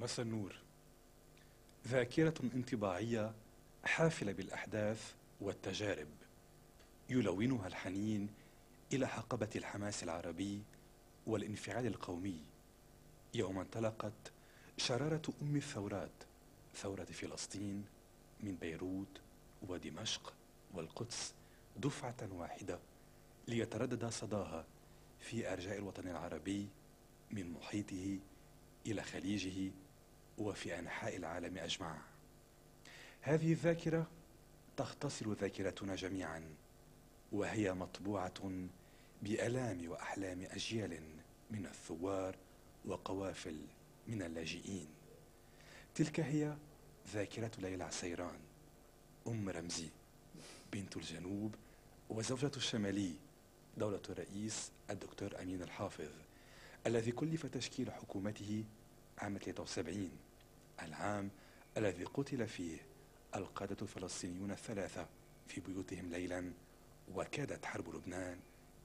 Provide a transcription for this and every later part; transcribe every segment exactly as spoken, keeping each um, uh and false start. مساء النور. ذاكرة انطباعية حافلة بالأحداث والتجارب يلونها الحنين إلى حقبة الحماس العربي والانفعال القومي يوم انطلقت شرارة أم الثورات، ثورة فلسطين، من بيروت ودمشق والقدس دفعة واحدة ليتردد صداها في أرجاء الوطن العربي من محيطه إلى خليجه وفي أنحاء العالم أجمع. هذه الذاكرة تختصر ذاكرتنا جميعا، وهي مطبوعة بآلام وأحلام أجيال من الثوار وقوافل من اللاجئين. تلك هي ذاكرة ليلى عسيران، أم رمزي، بنت الجنوب وزوجة الشمالي، دولة الرئيس الدكتور أمين الحافظ الذي كلف تشكيل حكومته عام ثلاثة وسبعين، العام الذي قتل فيه القادة الفلسطينيون الثلاثة في بيوتهم ليلا، وكادت حرب لبنان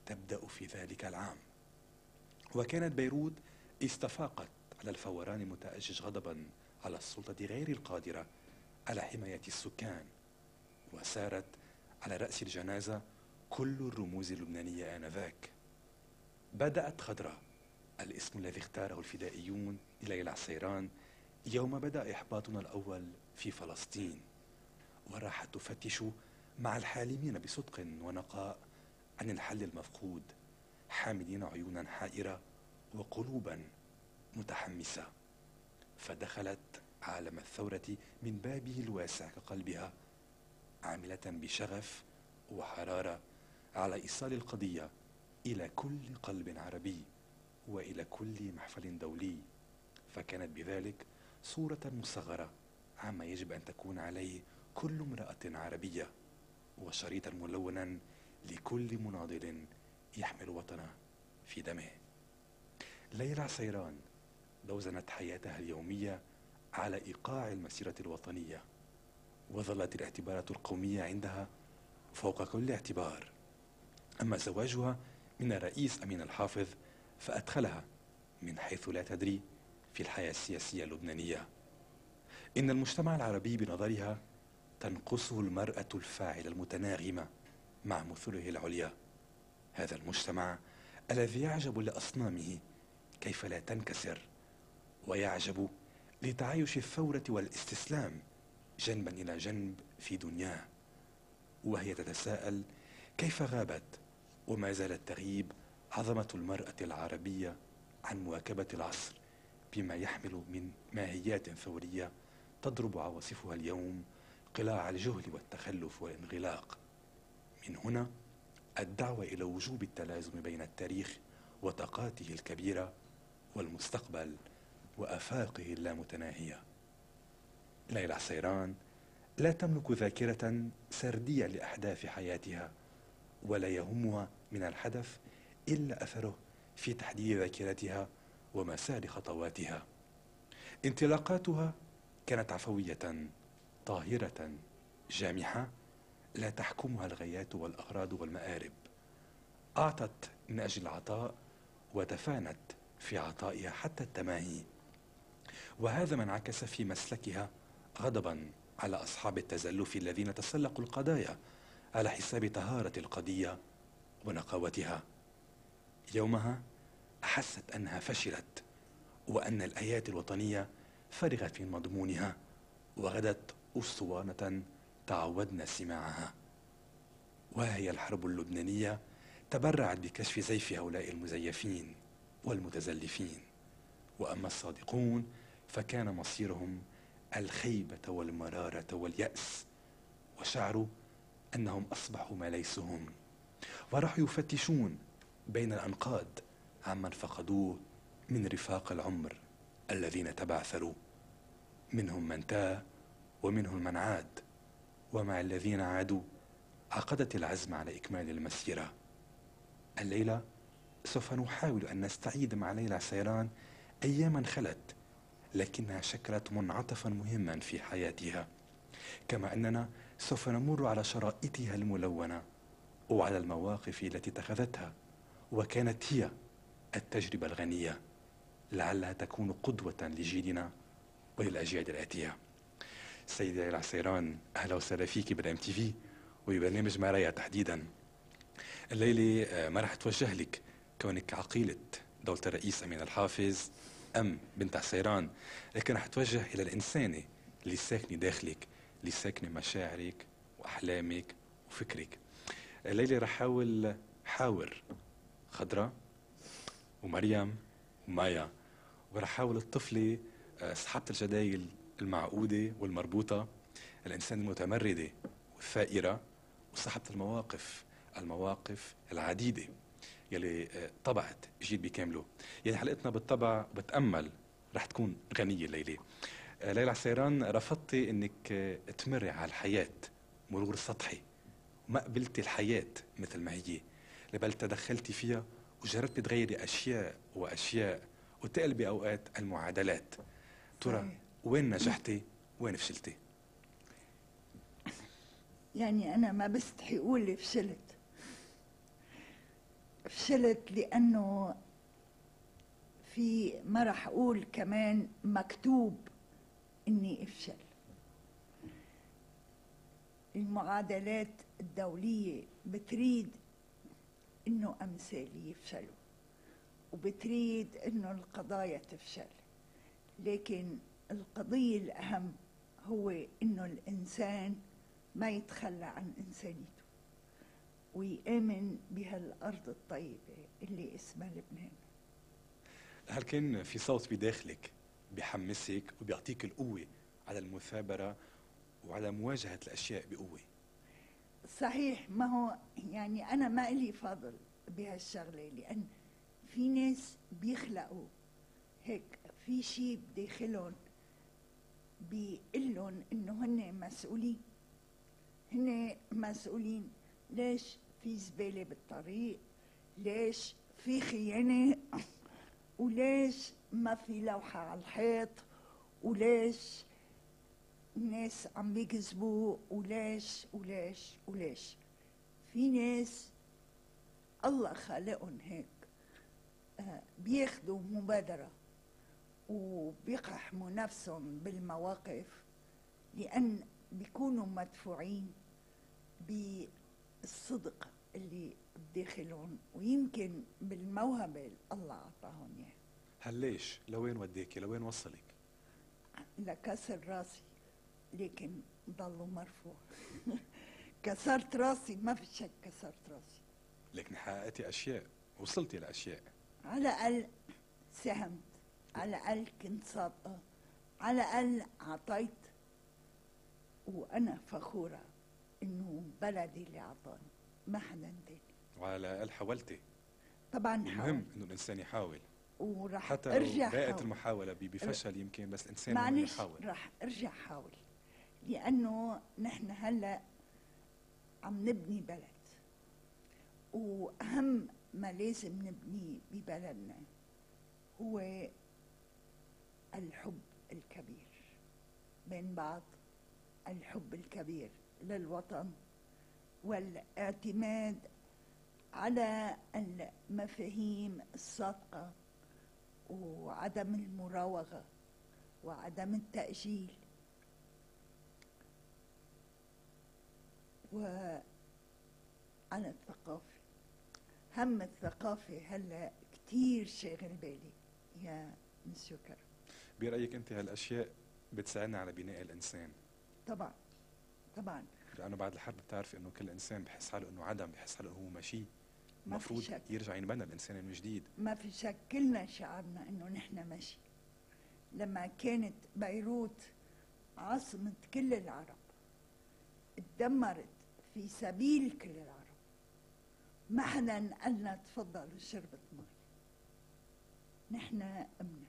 تبدأ في ذلك العام. وكانت بيروت استفاقت على الفوران المتأجج غضبا على السلطة غير القادرة على حماية السكان، وسارت على رأس الجنازة كل الرموز اللبنانية آنذاك. بدأت خضراء، الاسم الذي اختاره الفدائيون لليلى عسيران يوم بدأ إحباطنا الأول في فلسطين، وراحت تفتش مع الحالمين بصدق ونقاء عن الحل المفقود، حاملين عيونا حائرة وقلوبا متحمسة، فدخلت عالم الثورة من بابه الواسع كقلبها، عاملة بشغف وحرارة على إيصال القضية إلى كل قلب عربي وإلى كل محفل دولي. فكانت بذلك صورة مصغرة عما يجب أن تكون عليه كل امرأة عربية، وشريطا ملونا لكل مناضل يحمل وطنه في دمه. ليلى عسيران دوزنت حياتها اليومية على إيقاع المسيرة الوطنية، وظلت الاعتبارات القومية عندها فوق كل اعتبار. أما زواجها من الرئيس أمين الحافظ فأدخلها من حيث لا تدري في الحياة السياسية اللبنانية. إن المجتمع العربي بنظرها تنقصه المرأة الفاعلة المتناغمة مع مثله العليا، هذا المجتمع الذي يعجب لأصنامه كيف لا تنكسر، ويعجب لتعايش الثورة والاستسلام جنبا إلى جنب في دنياه. وهي تتساءل كيف غابت وما زالت تغيب عظمة المرأة العربية عن مواكبة العصر بما يحمل من ماهيات ثورية تضرب عواصفها اليوم قلاع الجهل والتخلف والانغلاق. من هنا الدعوة إلى وجوب التلازم بين التاريخ وطاقاته الكبيرة والمستقبل وآفاقه اللامتناهية. ليلى عسيران لا تملك ذاكرة سردية لأحداث حياتها، ولا يهمها من الحدث إلا أثره في تحديد ذاكرتها ومسار خطواتها. انطلاقاتها كانت عفوية طاهرة جامحة لا تحكمها الغايات والأغراض والمآرب، أعطت من أجل العطاء وتفانت في عطائها حتى التماهي، وهذا ما انعكس في مسلكها غضبا على أصحاب التزلف الذين تسلقوا القضايا على حساب طهارة القضية ونقاوتها. يومها أحست أنها فشلت، وأن الآيات الوطنية فرغت من مضمونها وغدت أسطوانة تعودنا سماعها. وهي الحرب اللبنانية تبرعت بكشف زيف هؤلاء المزيفين والمتزلفين، وأما الصادقون فكان مصيرهم الخيبة والمرارة واليأس، وشعروا أنهم أصبحوا ما ليسهم، وراحوا يفتشون بين الأنقاض عمن فقدوه من رفاق العمر الذين تبعثروا، منهم من تاه ومنهم من عاد، ومع الذين عادوا عقدت العزم على إكمال المسيرة. الليلة سوف نحاول أن نستعيد مع ليلى عسيران أياما خلت، لكنها شكلت منعطفا مهما في حياتها، كما أننا سوف نمر على شرائطها الملونة وعلى المواقف التي اتخذتها، وكانت هي التجربة الغنية، لعلها تكون قدوة لجيلنا وللأجيال الآتية. السيدة العسيران أهلا وسهلا فيكي بالام تي في وبرنامج مرايا تحديدا. الليلة ما راح أتوجه لك كونك عقيلة دولة الرئيس أمين الحافظ أم بنت عسيران، لكن راح أتوجه إلى الإنسانة اللي ساكنة داخلك، اللي ساكنة مشاعرك وأحلامك وفكرك. الليلة راح أحاول حاور خضراء ومريم ومايا، وراح أحاول الطفلة سحابة الجدايل المعقودة والمربوطة، الإنسان المتمردة والثائرة، وصاحبة المواقف المواقف العديدة يلي طبعت جيل بكامله. يعني حلقتنا بالطبع بتأمل رح تكون غنية الليلة. ليلى عسيران، رفضتي انك تمري على الحياة مرور سطحي، وما قبلتي الحياة مثل ما هي، بل تدخلتي فيها وجربتي تغيري اشياء واشياء وتقلبي اوقات المعادلات. ترى وين نجحتي وين فشلتي؟ يعني انا ما بستحي اقول فشلت فشلت لانه في ما راح اقول كمان مكتوب اني افشل. المعادلات الدوليه بتريد انه امثالي يفشلوا، وبتريد انه القضايا تفشل، لكن القضيه الاهم هو انه الانسان ما يتخلى عن إنسانيته ويؤمن بهالأرض الطيبة اللي اسمها لبنان. هل كان في صوت بداخلك بحمسك وبيعطيك القوة على المثابرة وعلى مواجهة الأشياء بقوة؟ صحيح. ما هو يعني أنا ما إلي فضل بهالشغلة، لأن في ناس بيخلقوا هيك في شيء بداخلهم بيقلهم إنه هن مسؤولين، هن مسؤولين. ليش في زبالة بالطريق؟ ليش في خيانة؟ وليش ما في لوحة على الحيط؟ وليش الناس عم بيكذبوا؟ وليش وليش وليش في ناس الله خالقهم هيك بياخدوا مبادرة وبيقحموا نفسهم بالمواقف، لأن بيكونوا مدفوعين بالصدق اللي بداخلهم ويمكن بالموهبة اللي الله أعطاهم اياها. هل ليش؟ لوين وديكي؟ لوين وصلك؟ لكسر راسي، لكن ضلوا مرفوع. كسرت راسي، ما في شك كسرت راسي، لكن حققتي أشياء، وصلتي لأشياء. على الأقل ساهمت، على الأقل كنت صادقة، على الأقل أعطيت، وأنا فخورة إنه بلدي اللي أعطاني ما حدا تاني. وعلى الأقل حاولتي. طبعا حاولت. مهم إنه الإنسان يحاول. وراح حتى أرجع حاول. بقت المحاولة بفشل يمكن، بس الإنسان هو يحاول. راح أرجع حاول، لأنه نحن هلا عم نبني بلد، وأهم ما لازم نبنيه ببلدنا هو الحب الكبير بين بعض، الحب الكبير للوطن، والاعتماد على المفاهيم الصادقة، وعدم المراوغة، وعدم التأجيل، وعلى الثقافة. هم الثقافة هلا كتير شاغل بالي يا مسيو كرم. برأيك أنت هالأشياء بتساعدنا على بناء الإنسان؟ طبعا طبعا، لانه بعد الحرب بتعرف انه كل انسان بحس حاله انه عدم، بحس حاله هو ماشي، المفروض يرجع ينبنى الانسان من جديد. ما في شك كلنا شعرنا انه نحن ماشي. لما كانت بيروت عاصمة كل العرب اتدمرت في سبيل كل العرب، ما حدا قالنا تفضلوا شربة مي. نحن امنا،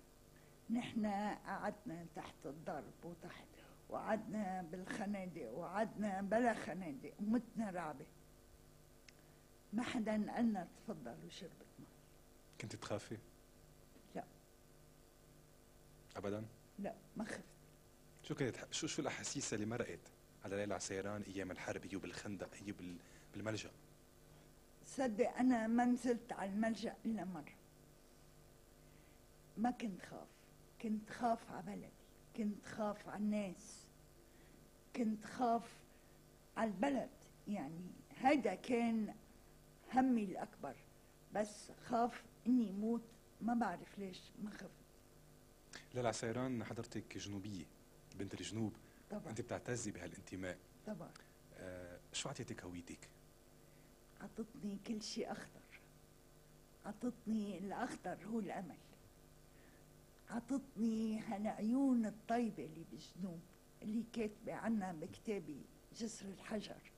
نحن قعدنا تحت الضرب وتحت، وقعدنا بالخنادق وقعدنا بلا خنادق ومتنا رعبه، ما حدا قالنا تفضلوا شربت مي. كنت تخافي؟ لا ابدا؟ لا ما خفت. شو كانت شو شو الاحاسيس اللي مرقت على ليلى عسيران ايام الحرب؟ هي بالخندق، هي بالملجا. صدق انا ما نزلت على الملجا الا مره. ما كنت خاف، كنت خاف على بلدي، كنت خاف على الناس، كنت خاف على البلد، يعني هذا كان همي الأكبر. بس خاف إني موت، ما بعرف ليش ما خفت. لالا سيران حضرتك جنوبية، بنت الجنوب طبعا، أنت بتعتزي بهالانتماء طبعا. آه، شو عطيتك هويتك؟ عطتني كل شيء أخضر، عطتني الأخضر هو الأمل، عطتني هالعيون الطيبة اللي بالجنوب اللي كاتبة عنها بكتابي جسر الحجر.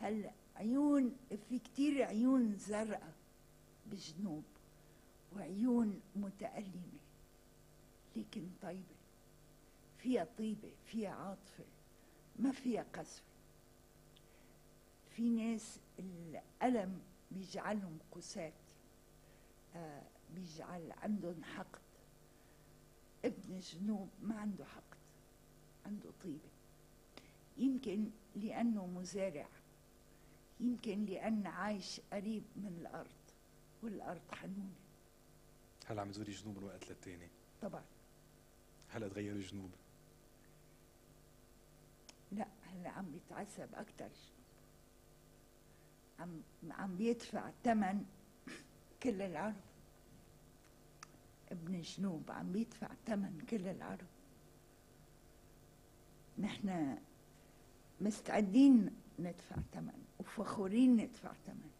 هالعيون، في كتير عيون زرقاء بالجنوب وعيون متألمة لكن طيبة، فيها طيبة، فيها عاطفة، ما فيها قسوة. في ناس الألم بيجعلهم قساة، آه بيجعل عندهم حقد. ابن الجنوب ما عنده حقد، عنده طيبة. يمكن لأنه مزارع، يمكن لأن عايش قريب من الأرض والأرض حنونة. هل عم تزوري جنوب من وقت للتاني؟ طبعا. هلا تغير الجنوب؟ لا، هلا عم بيتعذب أكثر الجنوب، عم عم بيدفع ثمن كل العرب. ابن الجنوب عم بيدفع ثمن كل العرب. نحن مستعدين ندفع ثمن وفخورين ندفع ثمن،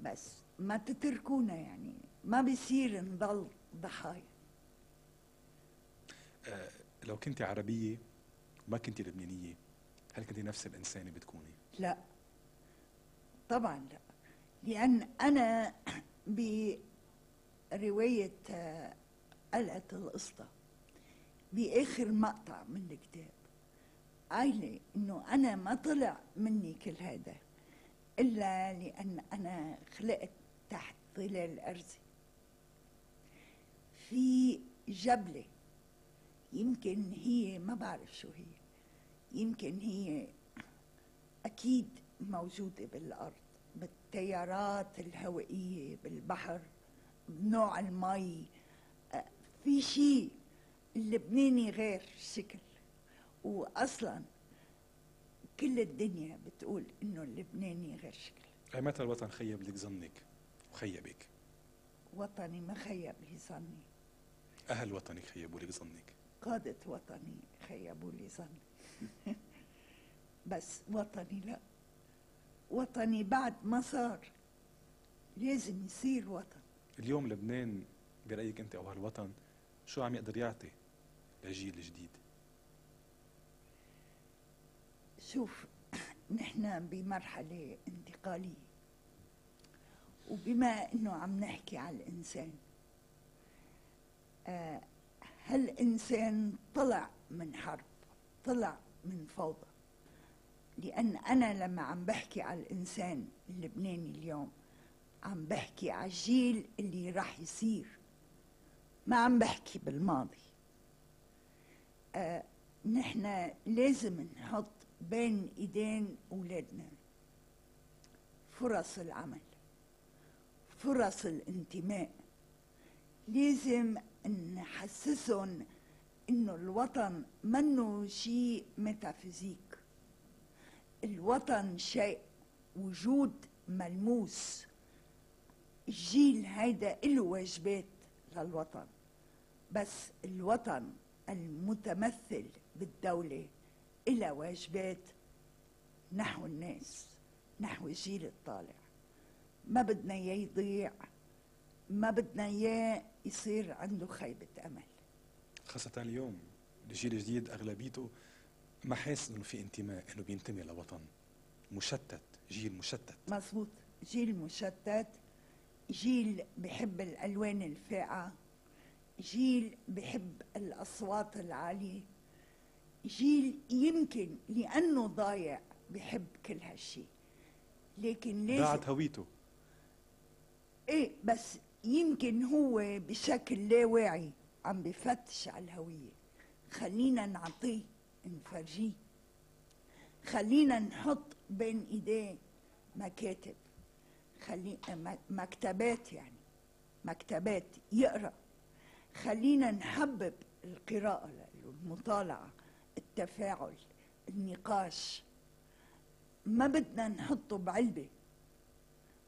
بس ما تتركونا، يعني ما بيصير نضل ضحايا. أه، لو كنت عربية وما كنت لبنانية هل كنت نفس الإنسانة بتكوني؟ لا طبعا لا، لأن أنا برواية قلعة القسطى بآخر مقطع من الكتاب قايلة إنه أنا ما طلع مني كل هذا إلا لأن أنا خلقت تحت ظلال أرزي في جبلة، يمكن هي ما بعرف شو هي، يمكن هي أكيد موجودة بالأرض، بالتيارات الهوائية، بالبحر، بنوع المي. في شيء اللبناني غير شكل، وأصلا كل الدنيا بتقول إنه اللبناني غير شكل. أي متى الوطن خيب لك ظنك وخيبك؟ وطني ما خيب لي ظني. أهل وطنك خيبوا لك ظنك؟ قادة وطني خيبوا لي ظني. بس وطني لا، وطني بعد ما صار لازم يصير وطن. اليوم لبنان برأيك أنت أو هالوطن شو عم يقدر يعطي للجيل الجديد؟ شوف، نحن بمرحلة انتقالية، وبما أنه عم نحكي على الإنسان، آه هالإنسان طلع من حرب، طلع من فوضى. لأن أنا لما عم بحكي على الإنسان اللبناني اليوم عم بحكي على الجيل اللي راح يصير، ما عم بحكي بالماضي. آه نحن لازم نحط بين ايدين اولادنا فرص العمل، فرص الانتماء. لازم نحسسهم انه الوطن منه شيء ميتافيزيك، الوطن شيء وجود ملموس. الجيل هيدا له واجبات للوطن، بس الوطن المتمثل بالدولة إلى واجبات نحو الناس، نحو الجيل الطالع. ما بدنا إياه يضيع، ما بدنا إياه يصير عنده خيبة أمل. خاصة اليوم الجيل الجديد أغلبيته ما حاسس إنه في انتماء، إنه بينتمي لوطن، مشتت، جيل مشتت. مظبوط، جيل مشتت، جيل بحب الألوان الفاقعة، جيل بحب الأصوات العالية، جيل يمكن لأنه ضايع بحب كل هالشيء، لكن لازم ضاعت هويته. إيه، بس يمكن هو بشكل لا واعي عم بفتش على الهوية. خلينا نعطيه، نفرجيه، خلينا نحط بين إيديه مكاتب، خلي مكتبات، يعني مكتبات يقرأ. خلينا نحبب القراءة له، المطالعة، التفاعل، النقاش. ما بدنا نحطه بعلبة،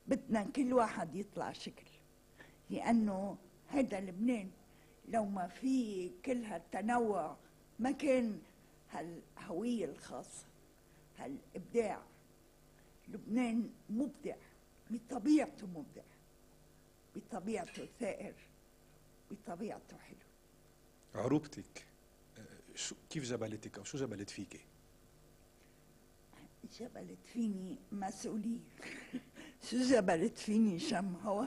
بدنا كل واحد يطلع شكل، لأنه هذا لبنان. لو ما في كل هالتنوع ما كان هالهوية الخاصة، هالإبداع. لبنان مبدع، بطبيعته مبدع، بطبيعته ثائر، بطبيعته حلو. عروبتك شو كيف جبلتك أو شو جبلت فيك؟ جبلت فيني مسؤولية. شو جبلت فيني؟ شم هوا.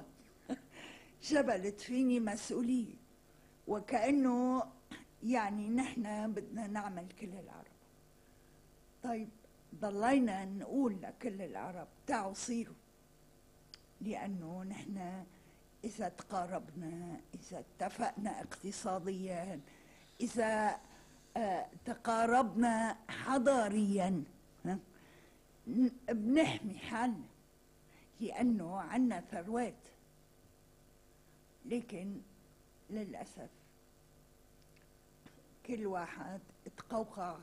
جبلت فيني مسؤولية، وكأنه يعني نحن بدنا نعمل كل العرب. طيب ضلينا نقول لكل العرب تعوا صيروا، لأنه نحن إذا تقاربنا، إذا اتفقنا اقتصاديا، إذا اه تقاربنا حضاريا، بنحمي حالنا لأنه عنا ثروات. لكن للأسف كل واحد اتقوقع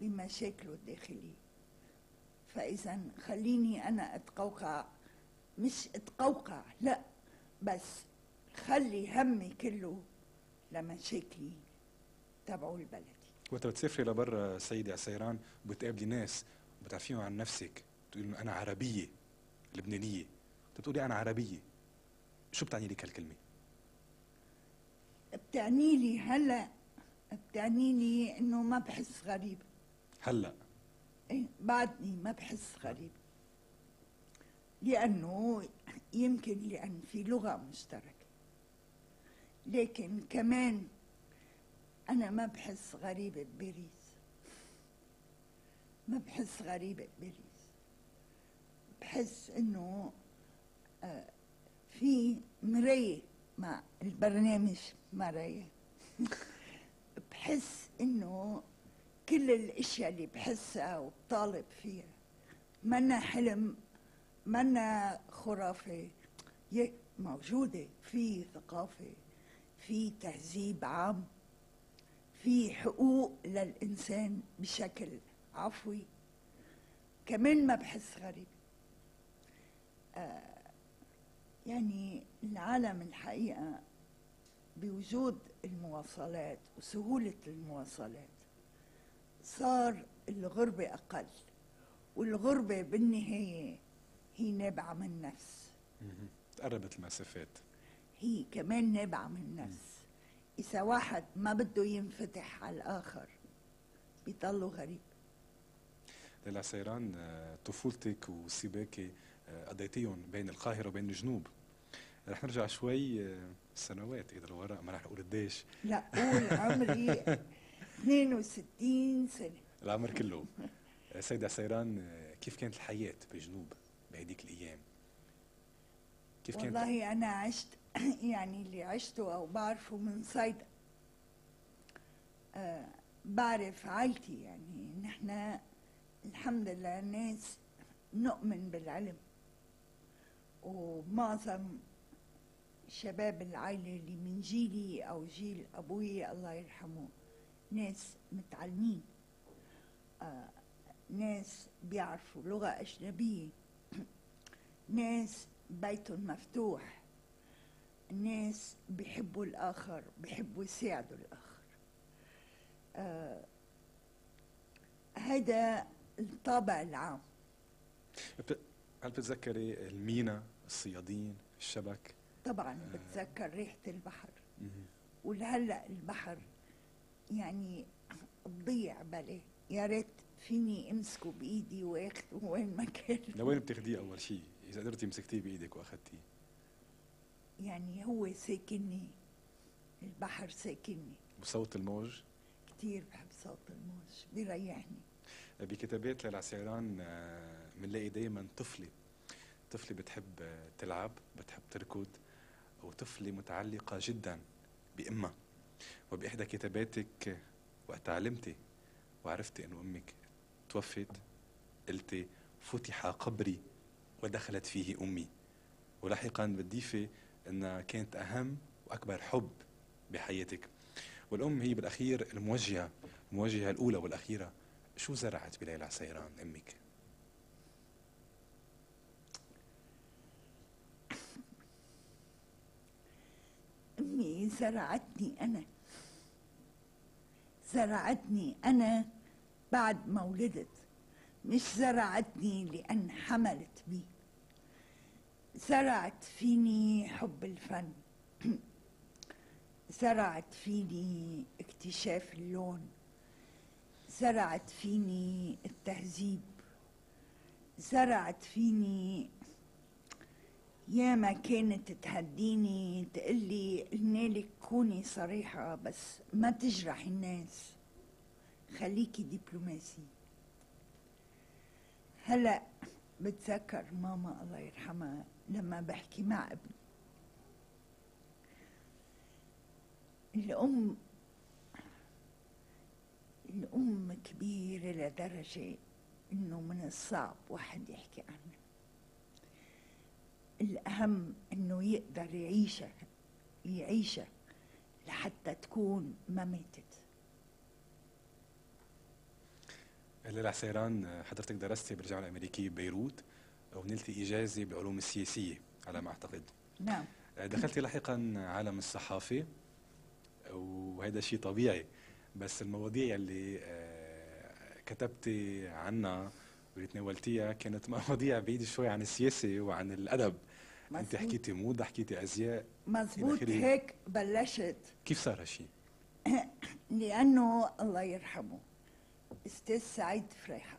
بمشاكله الداخلية. فإذا خليني أنا اتقوقع، مش اتقوقع لا، بس خلي همي كله لمشاكلي تبعو البلد. وقت بتسافري لبرا سيدي عسيران بتقابلي ناس بتعرفيهم عن نفسك، بتقولي أنا عربية لبنانية، بتقولي أنا عربية، شو بتعني لك هالكلمة؟ بتعني لي هلا، بتعني لي إنه ما بحس غريب هلا. إيه بعدني ما بحس غريب، لأنه يمكن لأن في لغة مشتركة، لكن كمان أنا ما بحس غريبة بباريس، ما بحس غريبة بباريس، بحس إنه آه في مراية مع البرنامج مراية. بحس إنه كل الأشياء اللي بحسها وبطالب فيها منا حلم، منا خرافة، موجودة. في ثقافة، في تهذيب عام، في حقوق للإنسان بشكل عفوي. كمان ما بحس غريب. آه يعني العالم الحقيقة بوجود المواصلات وسهولة المواصلات صار الغربة أقل، والغربة بالنهاية هي نابعة من النفس. تقربت المسافات، هي كمان نابعة من النفس. إذا واحد ما بده ينفتح على الآخر بيضله غريب. ليلى عسيران، طفولتك وسباكة قضيتيهم بين القاهرة وبين الجنوب. رح نرجع شوي سنوات إذا لورا، ما رح أقول قديش، لا قول عمري اثنين وستين سنة، العمر كله. سيدة عسيران، كيف كانت الحياة بالجنوب بهديك الأيام؟ كيف كانت؟ والله أنا عشت يعني اللي عشته أو بعرفه من صيدا. أه بعرف عائلتي، يعني نحن الحمد لله ناس نؤمن بالعلم، ومعظم شباب العائلة اللي من جيلي أو جيل أبوي الله يرحمه ناس متعلمين، آه، ناس بيعرفوا لغة أجنبية، ناس بيتهم مفتوح، ناس بيحبوا الآخر، بيحبوا يساعدوا الآخر. آه، هذا الطابع العام. هل بتتذكري المينا، الصيادين، الشبك؟ طبعا بتذكر ريحة البحر، ولهلا البحر يعني بضيع بالي. يا ريت فيني امسكه بايدي واخذه وين ما كان. لوين بتاخديه اول شيء اذا قدرتي مسكتيه بايدك واخذتيه؟ يعني هو ساكنني، البحر ساكنني. وصوت الموج؟ كثير بحب صوت الموج، بيريحني. بكتابات ليلى عسيران بنلاقي دائما طفله، طفله بتحب تلعب، بتحب تركض، وطفله متعلقه جدا بامها. وبإحدى كتاباتك وقت علمتي وعرفتي انه امك توفت قلتي فتح قبري ودخلت فيه امي، ولاحقا بتضيفي انها كانت اهم واكبر حب بحياتك. والأم هي بالأخير الموجهة الموجهة الأولى والأخيرة. شو زرعت بليلى عسيران أمك؟ أمي زرعتني أنا زرعتني أنا بعد ما ولدت، مش زرعتني لأن حملت بي. زرعت فيني حب الفن، زرعت فيني اكتشاف اللون، زرعت فيني التهذيب، زرعت فيني ياما كانت تهديني تقلي قلنا لك كوني صريحة بس ما تجرح الناس، خليكي دبلوماسي. هلأ بتذكر ماما الله يرحمها لما بحكي مع ابني، الأم الأم كبيرة لدرجة إنه من الصعب واحد يحكي عنها. الأهم إنه يقدر يعيشها يعيشها لحتى تكون ما ماتت. ليلى عسيران، حضرتك درستي بالجامعة الأمريكية ببيروت ونلتي إجازة بعلوم السياسية على ما أعتقد. نعم. دخلتي لاحقا عالم الصحافة وهذا شيء طبيعي، بس المواضيع اللي كتبتي عنها واللي تناولتيها كانت مواضيع بعيدة شوي عن السياسة وعن الأدب. أنت حكيتي موضة، حكيتي أزياء. مظبوط، هيك بلشت. كيف صار هالشيء؟ لأنه الله يرحمه أستاذ سعيد فريحة،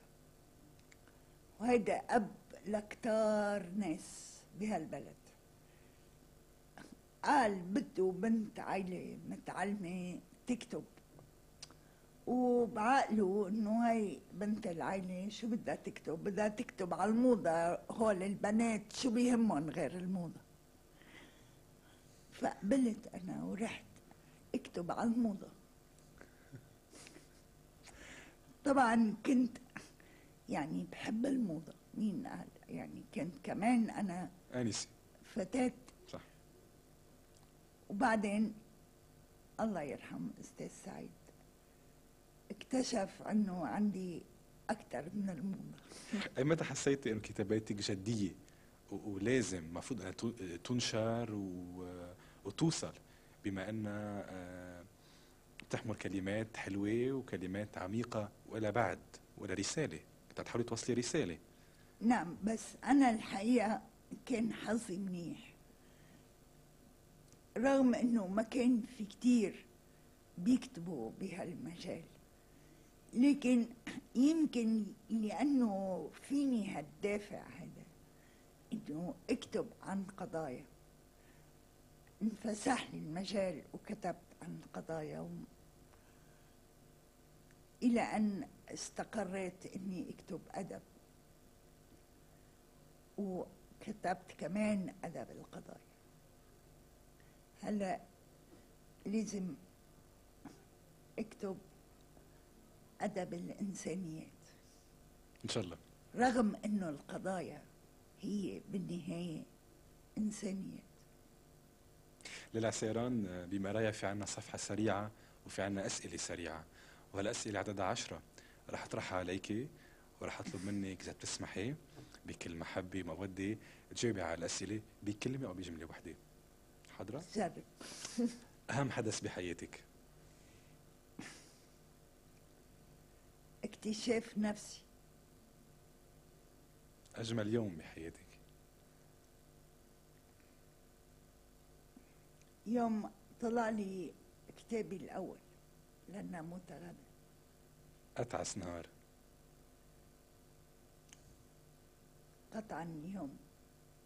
وهيدا أب لكتار ناس بهالبلد، قال بده بنت عائلة متعلمة تكتب، وبعقله إنه هاي بنت العائلة شو بدها تكتب؟ بدها تكتب على الموضة، هول البنات شو بيهمهم غير الموضة؟ فقبلت أنا ورحت أكتب على الموضة. طبعا كنت يعني بحب الموضة، مين قال؟ يعني كنت كمان أنا آنسة فتاة، صح. وبعدين الله يرحم أستاذ سعيد اكتشف أنه عندي أكثر من الموضة. أي متى حسيتي أنه كتاباتك جدية ولازم المفروض أنها تنشر وتوصل بما أنها تحمل كلمات حلوة وكلمات عميقة ولا بعد ولا رسالة، أنت تحاولي توصلي رسالة؟ نعم، بس أنا الحقيقة كان حظي منيح، رغم أنه ما كان في كتير بيكتبوا بهالمجال، لكن يمكن لأنه فيني هالدافع هذا أنه أكتب عن قضايا، انفسح لي المجال وكتبت عن قضايا و... إلى أن استقريت إني أكتب أدب، وكتبت كمان أدب القضايا. هلأ لازم أكتب أدب الإنسانيات إن شاء الله، رغم إنه القضايا هي بالنهاية إنسانية. ليلى عسيران، بمرايا في عنا صفحة سريعة وفي عنا أسئلة سريعة، وهالأسئلة عددها عشرة، رح أطرحها عليكي ورح أطلب منك إذا بتسمحي بكل محبة ومودة تجاوبي على الأسئلة بكلمة أو بجملة واحدة. حاضرة؟ جرب. أهم حدث بحياتك؟ اكتشاف نفسي. أجمل يوم بحياتك؟ يوم طلع لي كتابي الأول لأنها متغبة. أتعس نهار؟ قطعا يوم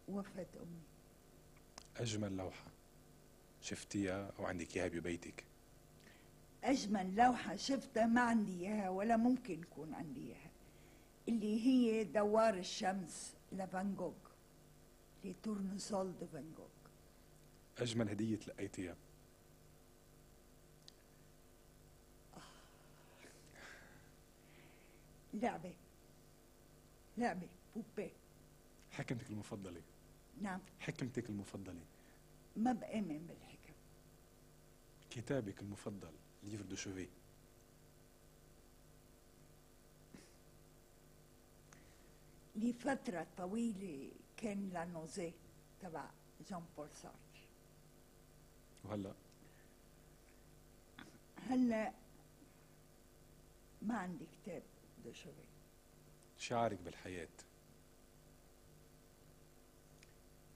وفاة أمي. أجمل لوحة شفتيها أو عندك إياها ببيتك؟ أجمل لوحة شفتها ما عندي إياها ولا ممكن يكون عندي إياها، اللي هي دوار الشمس لفان جوغ، لتورنسول دو فان جوغ. أجمل هدية لقيتيها؟ لعبة لعبة بوبي. حكمتك المفضلة؟ نعم. حكمتك المفضلة؟ ما بآمن بالحكم. كتابك المفضل livre de chevet. لفترة طويلة كان لانوزيه تبع جون بول سارتر. وهلا؟ هلا ما عندي كتاب دو شوفي. شعارك بالحياة؟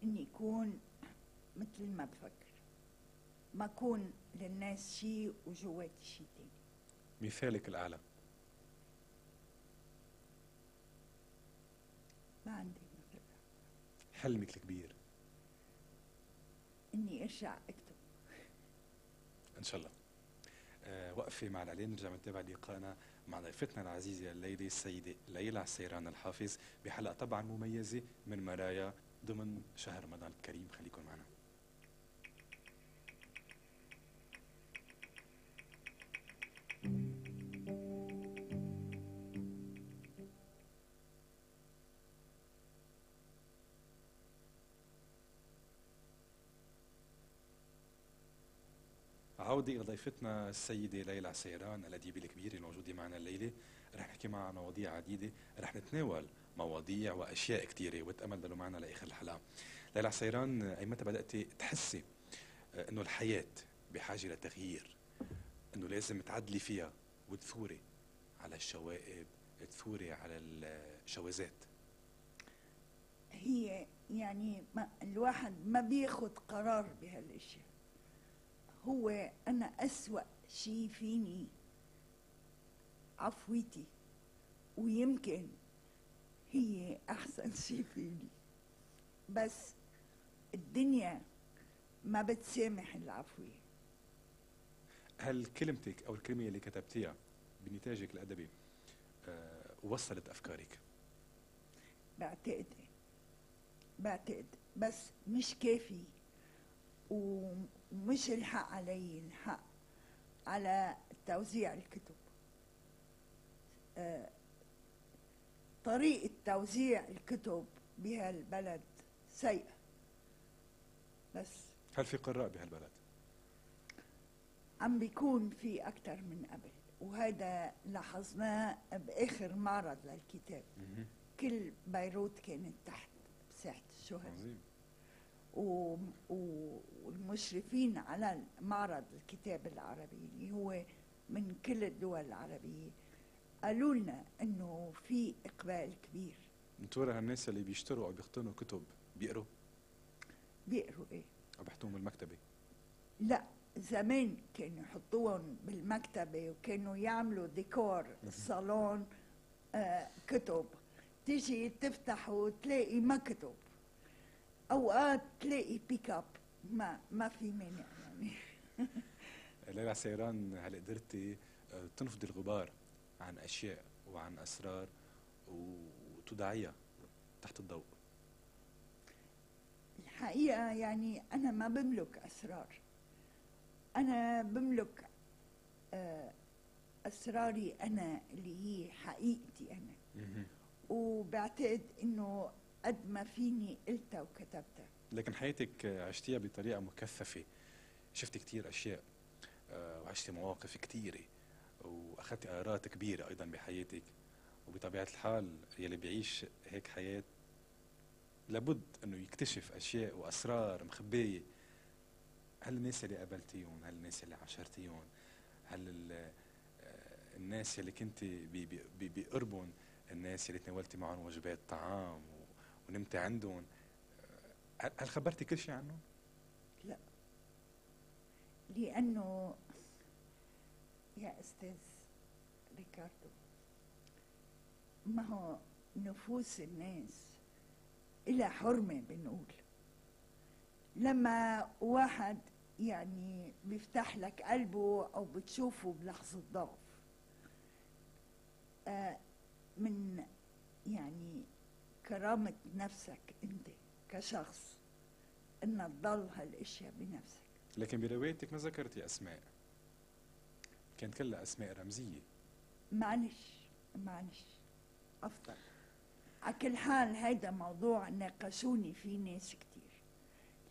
إني أكون مثل ما بفكر، ما أكون للناس شيء وجواتي شيء تاني. مثالك الأعلى؟ ما عندي مثل. حلمك الكبير؟ إني أرجع أكتب. إن شاء الله. أه وقفة مع الإعلان، نرجع نتابع لقاءنا مع ضيفتنا العزيزة الليلة السيدة ليلى عسيران الحافظ بحلقة طبعا مميزة من مرايا ضمن شهر رمضان الكريم. خليكم معنا. عودة إلى ضيفتنا السيدة ليلى عسيران الأديبة الكبيرة الموجودة معنا الليلة. رح نحكي معها عن مواضيع عديدة، رح نتناول مواضيع وأشياء كثيرة واتأمل ضلوا معنا لآخر الحلقة. ليلى عسيران، أي متى بدأتي تحسي إنه الحياة بحاجة لتغيير، إنه لازم تعدلي فيها وتثوري على الشوائب، تثوري على الشوازات؟ هي يعني ما الواحد ما بياخذ قرار بهالأشياء. هو أنا أسوأ شيء فيني عفويتي، ويمكن هي أحسن شيء فيني، بس الدنيا ما بتسامح العفوية. هل كلمتك أو الكلمة اللي كتبتيها بنتاجك الأدبي أه وصلت أفكارك؟ بعتقد بعتقد بس مش كافي، ومش الحق علي الحق على توزيع الكتب. آه طريقة توزيع الكتب بهالبلد سيئة. بس هل في قراء بهالبلد؟ عم بيكون في أكثر من قبل، وهذا لاحظناه بآخر معرض للكتاب. كل بيروت كانت تحت بساحة الشهداء. عظيم. والمشرفين على معرض الكتاب العربي اللي هو من كل الدول العربية قالوا لنا انه في اقبال كبير. انتوا ورا هالناس اللي بيشتروا او بيقتنوا كتب بيقروا؟ بيقروا ايه؟ او بيحطوهم بالمكتبة؟ لا، زمان كانوا يحطوهم بالمكتبة وكانوا يعملوا ديكور الصالون. آه كتب تيجي تفتح وتلاقي ما كتب، اوقات تلاقي بيك اب، ما ما في مانع يعني. ليلى عسيران، هل قدرتي تنفضي الغبار عن اشياء وعن اسرار وتدعيها تحت الضوء؟ الحقيقه يعني انا ما بملك اسرار، انا بملك اسراري انا اللي هي حقيقتي انا. وبعتقد انه قد ما فيني قلتها وكتبتها. لكن حياتك عشتيها بطريقه مكثفه، شفتي كثير اشياء وعشتي مواقف كثيره واخذتي قرارات كبيره ايضا بحياتك، وبطبيعه الحال يلي بيعيش هيك حياه لابد انه يكتشف اشياء واسرار مخبيه. هل الناس اللي قابلتيهم، هل الناس اللي عاشرتيهم، هل الناس اللي كنت بقربهم، الناس اللي تناولتي معهم وجبات طعام ونمت عندهم، هل خبرتي كل شيء عنهم؟ لا، لأنه يا أستاذ ريكاردو، ما هو نفوس الناس إلى حرمة. بنقول لما واحد يعني بيفتح لك قلبه أو بتشوفه بلحظة ضعف، آه من يعني كرامة نفسك انت كشخص ان تضل هالاشياء بنفسك. لكن بروايتك ما ذكرتي اسماء، كانت كلها اسماء رمزيه. معلش معلش افضل. على كل حال هيدا موضوع ناقشوني فيه ناس كثير،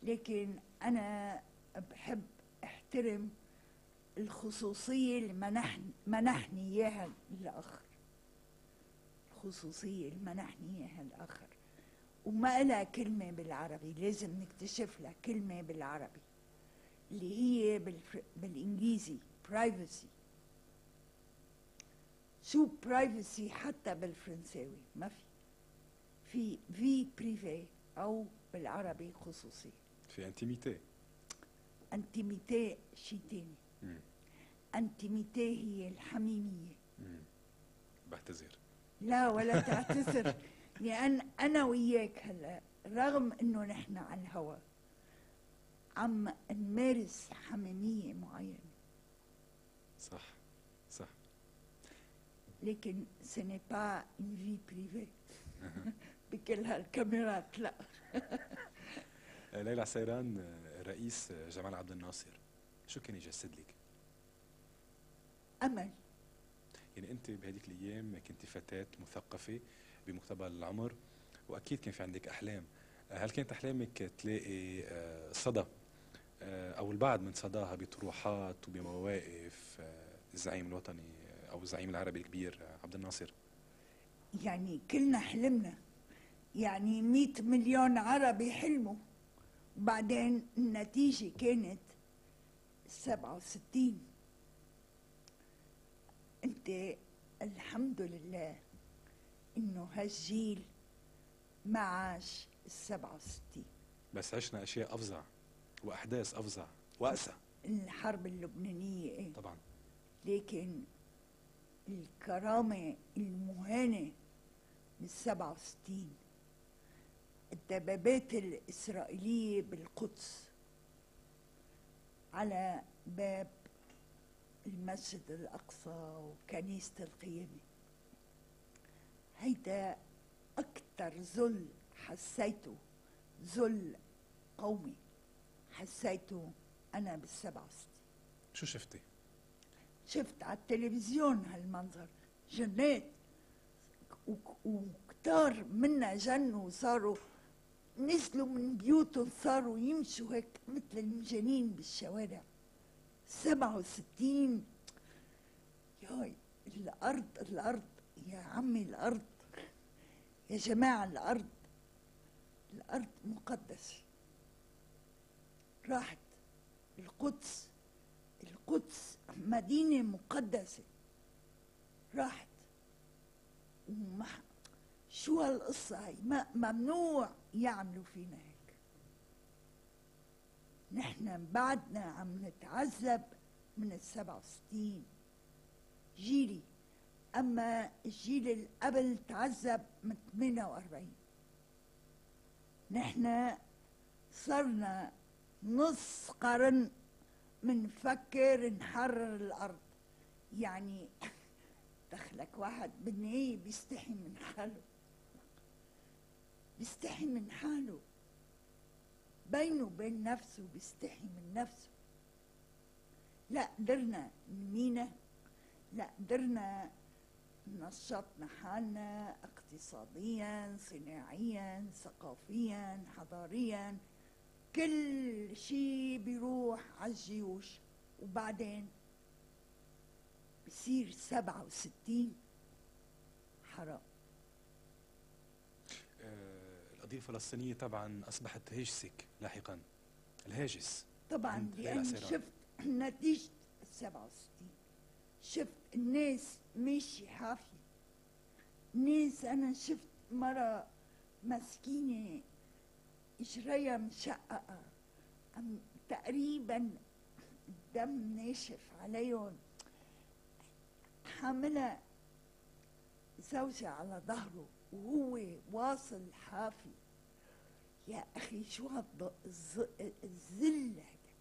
لكن انا بحب احترم الخصوصية اللي منحني منحني إياها الآخر، الخصوصية اللي منحني إياها الآخر، وما لها كلمة بالعربي، لازم نكتشف لها كلمة بالعربي اللي هي بالفر... بالإنجليزي privacy. شو privacy حتى بالفرنساوي ما في، في في بريفي أو بالعربي خصوصية، في انتيميتي. انتيميتي شيء تاني، انتيميتي هي الحميمية. مم. بعتذر، لا ولا تعتذر. لأن أنا وياك هلا رغم إنه نحن على الهواء عم نمارس حميمية معينة. صح صح، لكن سني با ان في بريفي بكل هالكاميرات، لا. ليلى عسيران، رئيس جمال عبد الناصر، شو كان يجسد لك؟ أمل. يعني أنت بهذيك الأيام كنت فتاة مثقفة بمقتبل العمر، وأكيد كان في عندك أحلام. هل كانت أحلامك تلاقي صدى أو البعض من صداها بطروحات وبمواقف الزعيم الوطني أو الزعيم العربي الكبير عبد الناصر؟ يعني كلنا حلمنا، يعني مئة مليون عربي حلموا، وبعدين النتيجة كانت سبعة وستين. أنت الحمد لله إنه هالجيل ما عاش السبعة وستين، بس عشنا أشياء أفظع وأحداث أفظع وأقسى، الحرب اللبنانية إيه؟ طبعا. لكن الكرامة المهانة من سبعة وستين، الدبابات الإسرائيلية بالقدس على باب المسجد الأقصى وكنيسة القيامة، هيدا أكتر ذل حسيته، ذل قومي حسيته أنا بالسبعة وستين. شو شفتي؟ شفت على التلفزيون هالمنظر، جنات وكتار منا جنوا وصاروا نزلوا من بيوتهم، صاروا يمشوا هيك مثل المجانين بالشوارع. سبعة وستين، ياي الأرض، الأرض يا عمي، الأرض يا جماعة، الأرض الأرض مقدسة، راحت القدس، القدس مدينة مقدسة راحت. ومح... شو هالقصة هي، ممنوع يعملوا فينا هيك، نحن بعدنا عم نتعذب من السبعة وستين جيلي، أما الجيل اللي قبل تعذب من ثمانية وأربعين. نحن صرنا نص قرن منفكر نحرر الأرض، يعني دخلك واحد بالنهاية بيستحي من حاله، بيستحي من حاله بينه وبين نفسه، بيستحي من نفسه. لا قدرنا نمينا، لا قدرنا نشطنا حالنا اقتصاديا، صناعيا، ثقافيا، حضاريا، كل شيء بيروح على الجيوش. وبعدين بصير سبعة وستين حرام. آه، القضية الفلسطينية طبعا أصبحت هجسك لاحقا، الهاجس طبعا، لأن شفت نتيجة السبعة وستين، شفت الناس ماشي حافية، ناس. أنا شفت مرة مسكينة إجريها مشققة، تقريبا الدم ناشف عليهم، حاملها زوجها على ظهره وهو واصل حافي. يا أخي شو هالذل هذا،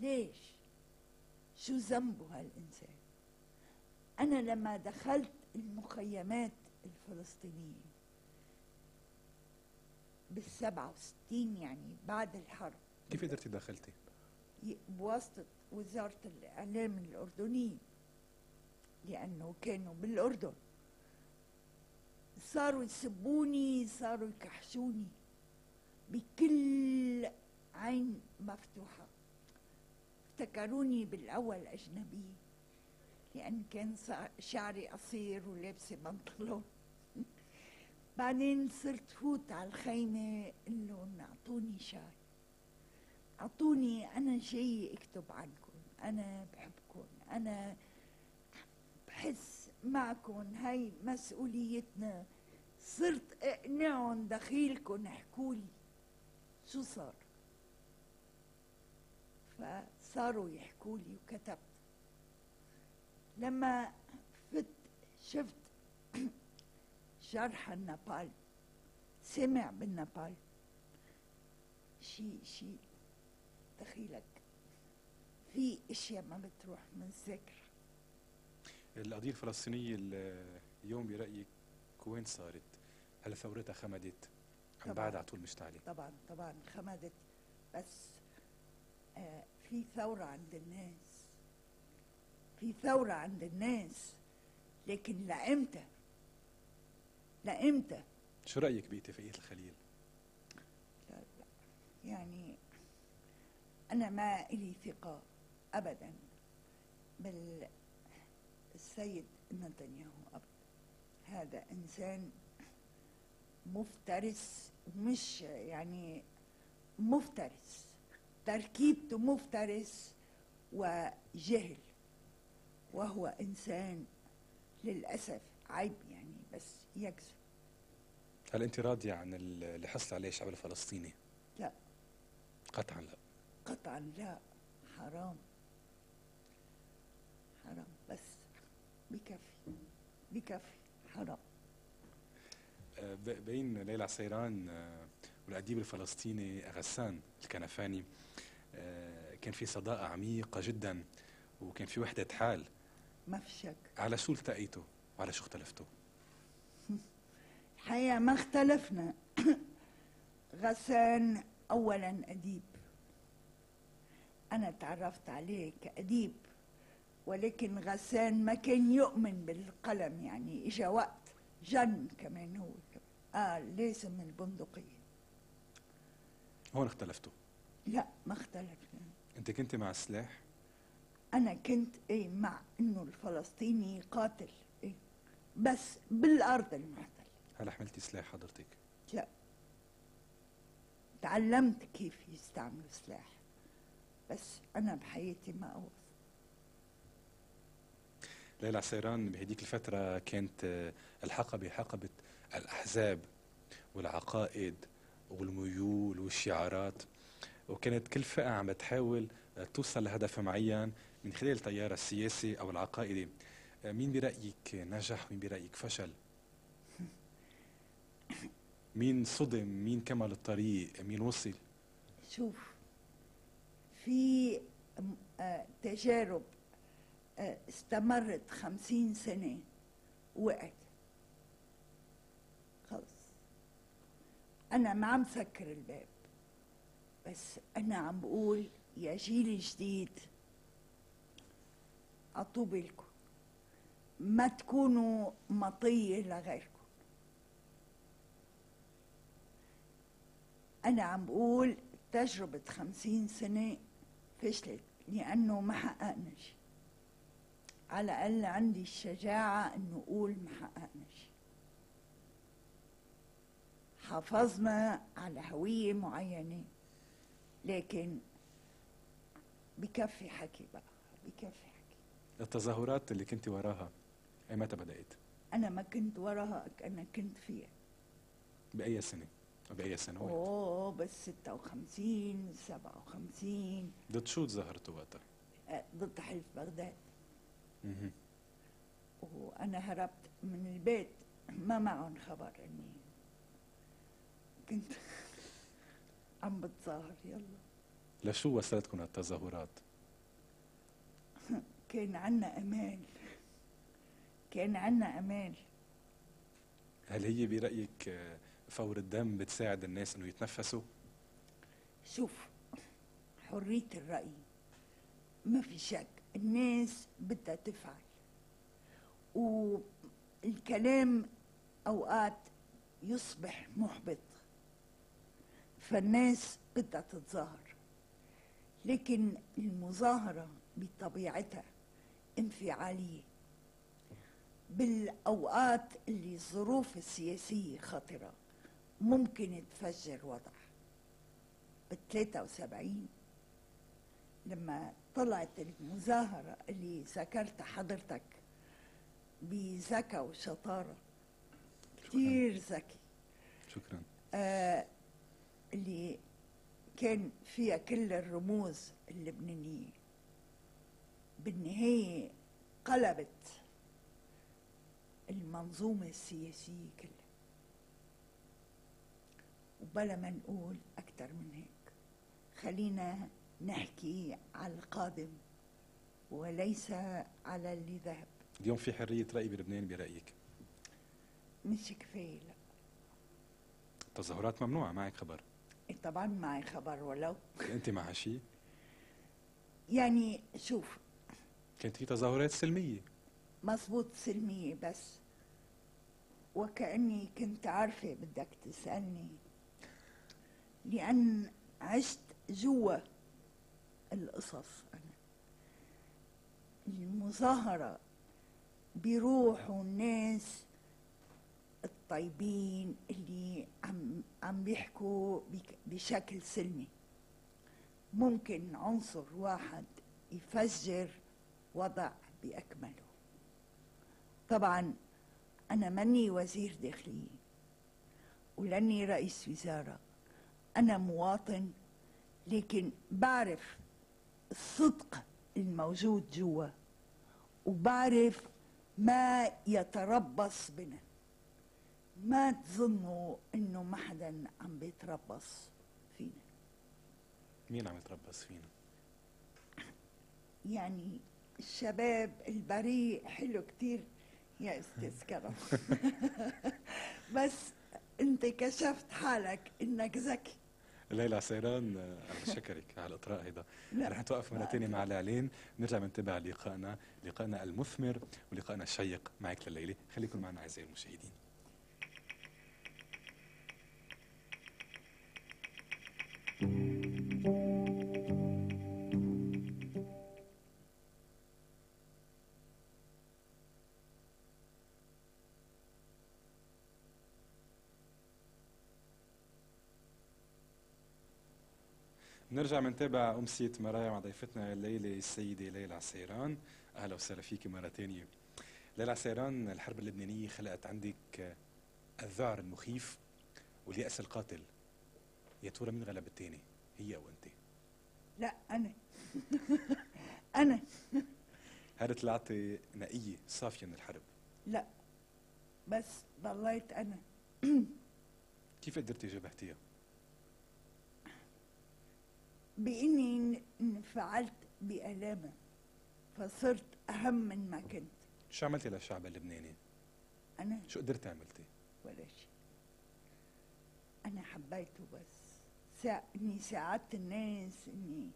ليش؟ شو ذنبه هالإنسان؟ أنا لما دخلت المخيمات الفلسطينية بالسبعة وستين، يعني بعد الحرب، كيف قدرتي دخلتي؟ بواسطة وزارة الإعلام الأردنية، لأنه كانوا بالأردن، صاروا يسبوني، صاروا يكحشوني بكل عين مفتوحة، افتكروني بالأول أجنبية لأن كان شعري قصير ولابسة بنطلون. بعدين صرت فوت على الخيمة قل لهم أعطوني شاي، أعطوني أنا جاي أكتب عنكم، أنا بحبكم، أنا بحس معكم، هاي مسؤوليتنا. صرت اقنعهم دخيلكم احكولي شو صار. فصاروا يحكولي وكتبت. لما فت شفت جرح النابال، سمع بالنابال شي شي دخيلك في اشياء ما بتروح من الذاكرة. القضية الفلسطينية اليوم برأيك وين صارت؟ هل ثورتها خمدت؟ أم بعد على طول مشتعلة؟ طبعا طبعا خمدت، بس آه في ثورة عند الناس، في ثورة عند الناس، لكن لإمتى؟ لإمتى؟ شو رأيك باتفاقية الخليل؟ لا لا يعني أنا ما إلي ثقة أبدا بالسيد نتنياهو أبدا. هذا إنسان مفترس، مش يعني مفترس، تركيبته مفترس وجهل، وهو إنسان للأسف عيب يعني، بس يكذب. هل أنت راضية عن اللي حصل عليه الشعب الفلسطيني؟ لا قطعا، لا قطعا، لا حرام حرام، بس بكفي بكفي حرام. بين ليلى عسيران والأديب الفلسطيني غسان الكنفاني كان في صداقة عميقة جدا وكان في وحدة حال، ما في شك. على شو التقيتوا وعلى شو اختلفتوا؟ الحقيقة ما اختلفنا. غسان أولا أديب، أنا تعرفت عليه كأديب، ولكن غسان ما كان يؤمن بالقلم، يعني اجى وقت جن كمان هو قال آه لازم البندقية. هون اختلفتوا؟ لا ما اختلفنا. انت كنت مع السلاح؟ انا كنت ايه مع انه الفلسطيني قاتل ايه، بس بالارض المحتلة. هل حملتي سلاح حضرتك؟ لا، تعلمت كيف يستعملوا سلاح، بس انا بحياتي ما أوصل. ليلى عسيران بهديك الفترة كانت الحقبة حقبة الأحزاب والعقائد والميول والشعارات، وكانت كل فئة عم بتحاول توصل لهدف معين من خلال التيار السياسي أو العقائدي. مين برأيك نجح ومين برأيك فشل؟ مين صدم؟ مين كمل الطريق؟ مين وصل؟ شوف في تجارب استمرت خمسين سنة وقت خلص. أنا ما عم سكر الباب، بس أنا عم بقول يا جيل جديد عطوا بالكم، ما تكونوا مطية لغيركم. أنا عم بقول تجربة خمسين سنة فشلت لأنه ما حققنا شيء. على الأقل عندي الشجاعة إنه أقول ما حققنا شيء. حافظنا على هوية معينة، لكن بكفي حكي بقى، بكفي حكي. التظاهرات اللي كنت وراها أي متى بدأت؟ أنا ما كنت وراها، أنا كنت فيها. بأي سنة؟ بأي سنوات؟ أوه بس ستة وخمسين سبعة وخمسين. ضد شو تظاهرتوا وقتها؟ ضد حلف بغداد. وأنا هربت من البيت، ما معهم خبر إني كنت عم بتظاهر. يلا لشو وصلتكم هالتظاهرات؟ كان عنا أمال، كان عنا أمال. هل هي برأيك فور الدم بتساعد الناس إنه يتنفسوا؟ شوف حرية الرأي ما في شك، الناس بدها تفعل، والكلام اوقات يصبح محبط، فالناس بدها تتظاهر، لكن المظاهرة بطبيعتها انفعالية بالأوقات اللي الظروف السياسية خطرة ممكن تفجر وضع. بالثلاثة وسبعين لما طلعت المظاهرة اللي ذكرتها حضرتك بذكاء وشطارة، كثير ذكي، شكرا، آه اللي كان فيها كل الرموز اللبنانية، بالنهاية قلبت المنظومة السياسية كلها، وبلا ما نقول أكثر من هيك. خلينا نحكي على القادم وليس على اللي ذهب. اليوم في حرية رأي بلبنان برأيك؟ مش كفاية، لا. تظاهرات ممنوعة، معك خبر؟ طبعا معي خبر ولو أنت مع شيء؟ يعني شوف، كانت في تظاهرات سلمية، مظبوط، سلمية، بس وكأني كنت عارفة بدك تسألني، لأن عشت جوا القصص. أنا المظاهرة بيروحوا الناس الطيبين اللي عم عم بيحكوا بشكل سلمي، ممكن عنصر واحد يفجر وضع بأكمله. طبعا أنا مني وزير داخلية ولاني رئيس وزارة، أنا مواطن، لكن بعرف الصدق الموجود جوا وبعرف ما يتربص بنا. ما تظنوا انه ما حدا عم بيتربص فينا. مين عم يتربص فينا؟ يعني الشباب البريء، حلو كتير يا استاذ كرم بس انت كشفت حالك انك ذكي. ليلى عسيران بشكرك على الاطراء هيدا. رح نتوقف مره ثانيه مع الاعلان، نرجع بنتابع لقائنا، لقائنا المثمر ولقائنا الشيق معك لليله. خليكم معنا اعزائي المشاهدين. نرجع منتابع أمسية مرايا مع ضيفتنا الليلة السيدة ليلى عسيران. أهلا وسهلا فيك مرة تانية. ليلى عسيران، الحرب اللبنانية خلقت عندك الذعر المخيف واليأس القاتل. يا ترى مين غلب التاني، هي أو أنت؟ لا أنا أنا هل طلعتي نقية صافية من الحرب؟ لا، بس ضليت أنا كيف قدرتي جبهتيها؟ بإني انفعلت بألامة، فصرت أهم من ما كنت. شو عملتي للشعب اللبناني؟ أنا شو قدرتي عملتي؟ ولا شيء، أنا حبيته بس، سا... إني ساعدت الناس، إني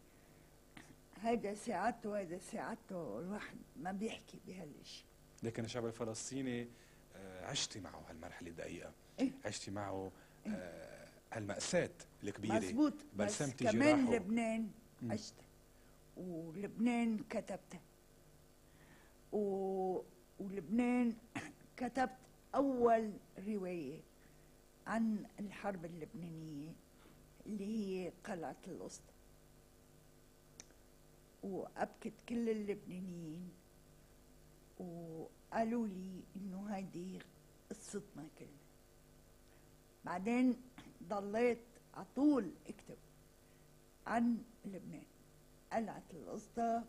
هذا ساعدته وهذا ساعدته، الواحد ما بيحكي بهالشيء. لكن الشعب الفلسطيني عشتي معه هالمرحلة الدقيقة، إيه؟ عشتي معه إيه؟ آه هالمأساة الكبيرة، مزبوط، بس كمان جراحه. لبنان عشتها ولبنان كتبتها و... ولبنان كتبت أول رواية عن الحرب اللبنانية اللي هي قلعة الوسطى، وأبكت كل اللبنانيين وقالوا لي إنه هذه الصدمة كلها. بعدين ضليت على طول اكتب عن لبنان، قلعة الوسطى،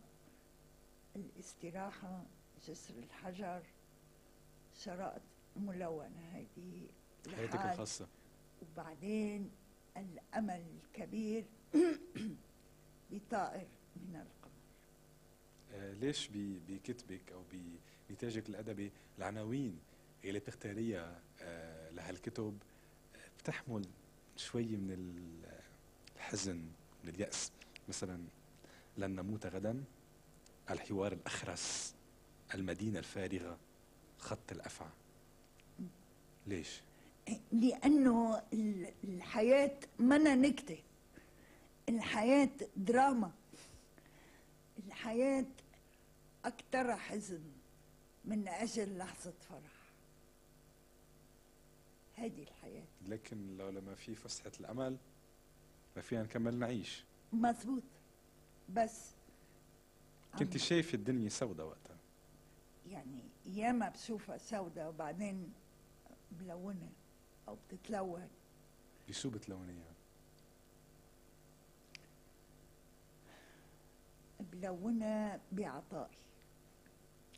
الاستراحة، جسر الحجر، شرائط ملونة، هذه حياتك الخاصة، وبعدين الأمل الكبير بطائر من القمر. آه ليش بكتبك أو بنتاجك الأدبي العناوين اللي بتختاريها آه لهالكتب بتحمل شوي من الحزن من اليأس؟ مثلا لن نموت غدا، الحوار الأخرس، المدينة الفارغة، خط الأفعى. ليش؟ لأنه الحياة منا نكتة، الحياة دراما الحياة أكثر حزن من أجل لحظة فرح. هذه الحياة. لكن لو لما في فسحة الأمل ما فينا نكمل نعيش. مظبوط. بس كنت شايفة الدنيا سوداء وقتها. يعني ياما بشوفها سوداء وبعدين ملونة أو بتتلون. بشو بتلونيها؟ بلونها بعطائي.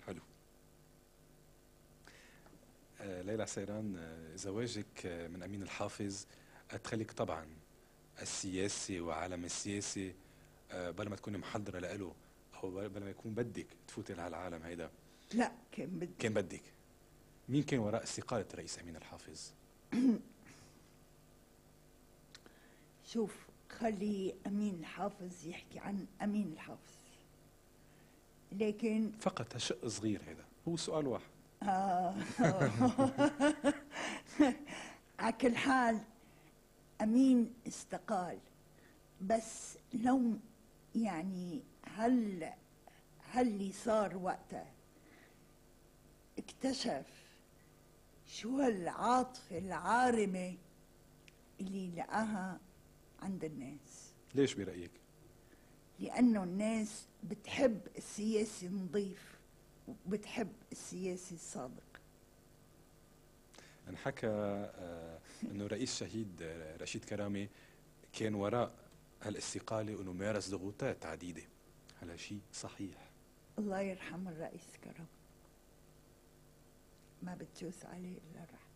حلو. آه ليلى سيران، آه زواجك آه من أمين الحافظ أدخلك طبعا السياسة وعالم السياسة، آه بلا ما تكوني محضرة لإله أو بلا ما يكون بدك تفوتي على العالم هيدا. لا، كان بدك. كان بدك. مين كان وراء استقالة رئيس أمين الحافظ؟ شوف، خلي أمين الحافظ يحكي عن أمين الحافظ، لكن فقط هالشق صغير هذا هو سؤال واحد. آه على كل حال أمين استقال، بس لو يعني هل هل اللي صار وقتها اكتشف شو هالعاطفة العارمة اللي لقاها عند الناس. ليش برأيك؟ لأنه الناس بتحب السياسي النظيف وبتحب السياسي الصادق. انحكى آه أنه رئيس شهيد رشيد كرامي كان وراء هالاستقالة أنه مارس ضغوطات عديدة. هذا شيء صحيح. الله يرحم الرئيس كرامي، ما بتجوز عليه إلا الرحمة.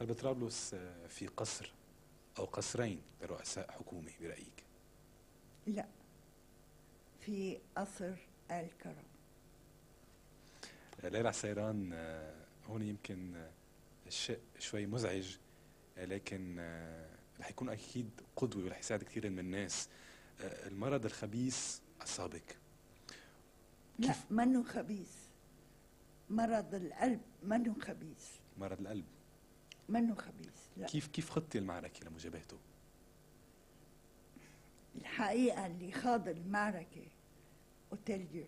هل بطرابلس في قصر أو قصرين لرؤساء حكومة برأيك؟ لا، في قصر الكرم. ليلى سيران، هون يمكن الشيء شوي مزعج، لكن رح يكون أكيد قدوة ورح يساعد كثير من الناس. المرض الخبيث أصابك. لا، منه خبيث. مرض القلب منه خبيث. مرض القلب منه خبيث. لا. كيف كيف خطي المعركة لمجابهته؟ الحقيقة اللي خاض المعركة أوتيليو،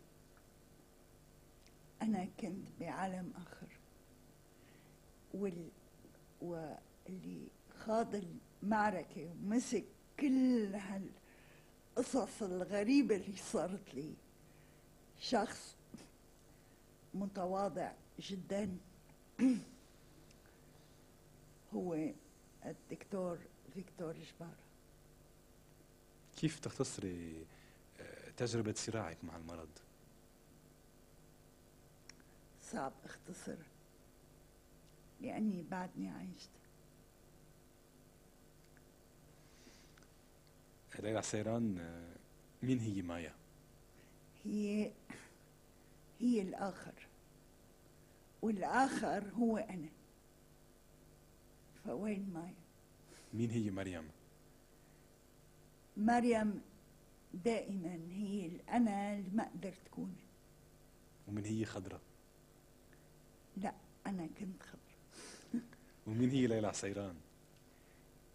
أنا كنت بعالم آخر، وال واللي خاض المعركة ومسك كل هالقصص الغريبة اللي صارت لي شخص متواضع جدا هو الدكتور فيكتور جبارة. كيف تختصري تجربة صراعك مع المرض؟ صعب اختصر لأني بعدني عايشت. ليلى سيران، مين هي مايا؟ هي هي الآخر، والآخر هو أنا. فوين مايا؟ مين هي مريم؟ مريم دائما هي الأنا اللي ما قدرت تكون. ومن هي خضرة؟ لا، أنا كنت خضرة. ومين هي ليلى سيران؟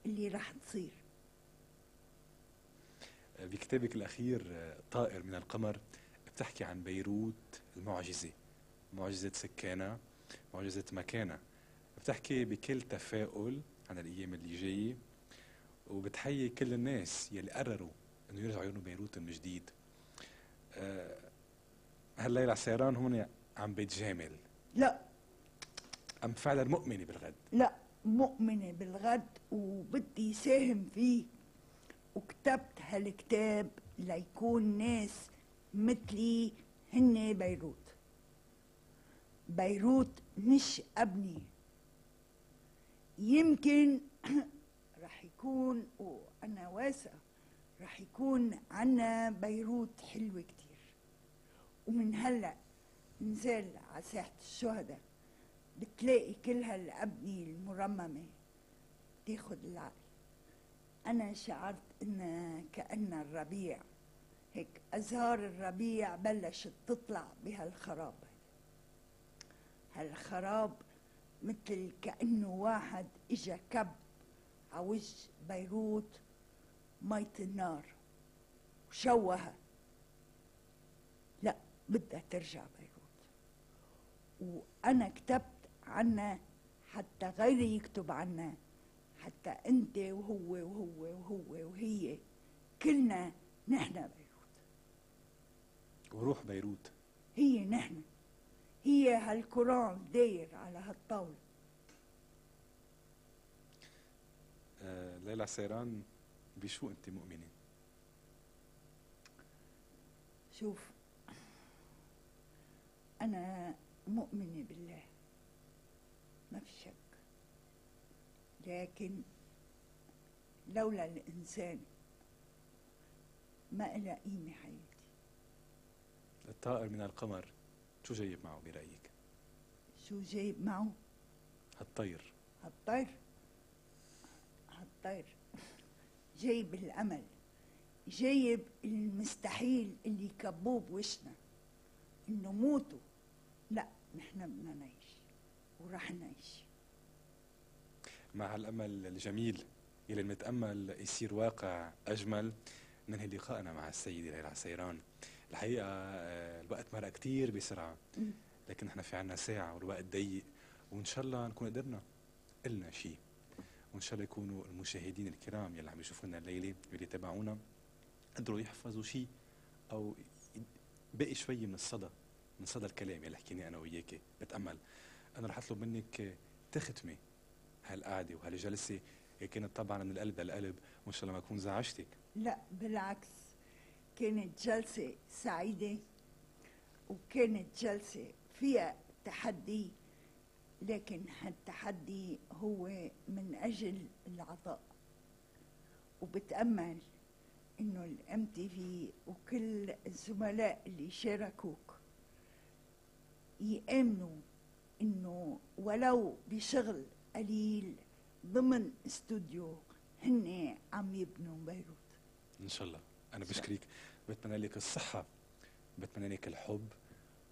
اللي راح تصير. بكتابك الأخير طائر من القمر بتحكي عن بيروت المعجزة، معجزة سكانها، معجزة مكانها. بتحكي بكل تفاؤل عن الايام اللي جايه، وبتحيي كل الناس يلي قرروا انه يرجعوا يبنوا بيروت من جديد. أه هل ليلى سيران هون عم بتجامل؟ لا. ام فعلا مؤمنه بالغد؟ لا، مؤمنه بالغد وبدي ساهم فيه، وكتبت هالكتاب ليكون ناس مثلي هن بيروت. بيروت مش ابني، يمكن رح يكون، وأنا واسعة رح يكون عنا بيروت حلوة كتير. ومن هلأ نزال على ساحة الشهداء بتلاقي كل هالأبنية المرممة تاخد العقل. أنا شعرت إن كأن الربيع، هيك أزهار الربيع بلشت تطلع بهالخراب. هالخراب مثل كأنه واحد إجا كب على وجه بيروت مية النار وشوهها بدها ترجع بيروت. وأنا كتبت عنا حتى غيري يكتب عنا، حتى أنت وهو وهو وهو وهي كلنا نحن بيروت. وروح بيروت هي نحن، هي هالقرآن داير على هالطاولة. آه ليلى سيران، بشو أنت مؤمنة؟ شوف، أنا مؤمنة بالله ما في شك، لكن لولا الإنسان ما إلها قيمة حياتي. الطائر من القمر شو جايب معه برأيك؟ شو جايب معه؟ هالطير هالطير هالطير جايب الأمل، جايب المستحيل اللي كبوه بوشنا إنه موتوا. لا، نحن بدنا نعيش ورح نعيش. مع هالأمل الجميل يلي نتأمل يصير واقع أجمل، ننهي لقائنا مع السيدة ليلى سيران. الحقيقة الوقت مرق كتير بسرعة، لكن نحن في عنا ساعة والوقت ضيق، وإن شاء الله نكون قدرنا قلنا شيء، وإن شاء الله يكونوا المشاهدين الكرام يلي عم يشوفونا الليلة واللي تابعونا قدروا يحفظوا شيء أو باقي شوي من الصدى، من صدى الكلام يلي حكيناه أنا وياكي. بتأمل أنا رح أطلب منك تختمي هالقعدة وهالجلسة، كانت طبعا من القلب للقلب، وإن شاء الله ما أكون زعجتك. لا بالعكس، كانت جلسة سعيدة وكانت جلسة فيها تحدي، لكن التحدي هو من أجل العطاء. وبتأمل إنه الام تي في وكل الزملاء اللي شاركوك يأمنوا إنه ولو بشغل قليل ضمن استوديو هن عم يبنوا بيروت. إن شاء الله. أنا بشكرك، بتمنى لك الصحة، بتمنى لك الحب،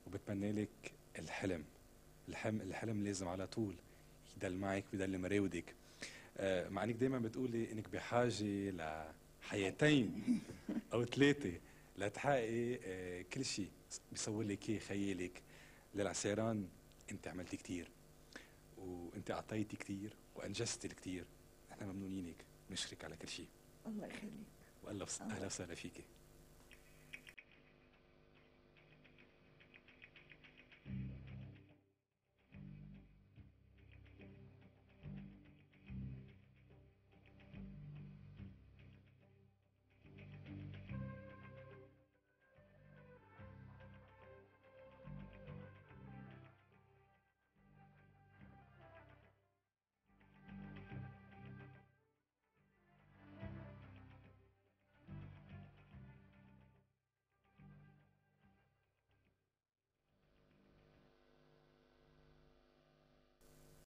وبتمنى لك الحلم. الحلم الحلم لازم على طول يضل معك ويضل مراودك، آه مع انك دايما بتقولي انك بحاجه لحياتين او ثلاثه لتحققي آه كل شيء بيصور لك اياه خيالك. ليلى سيران، انت عملتي كثير وانت اعطيتي كثير وانجزتي كثير، نحن ممنونينك، بنشكرك على كل شيء. الله يخليك، والله اهلا وسهلا فيكي.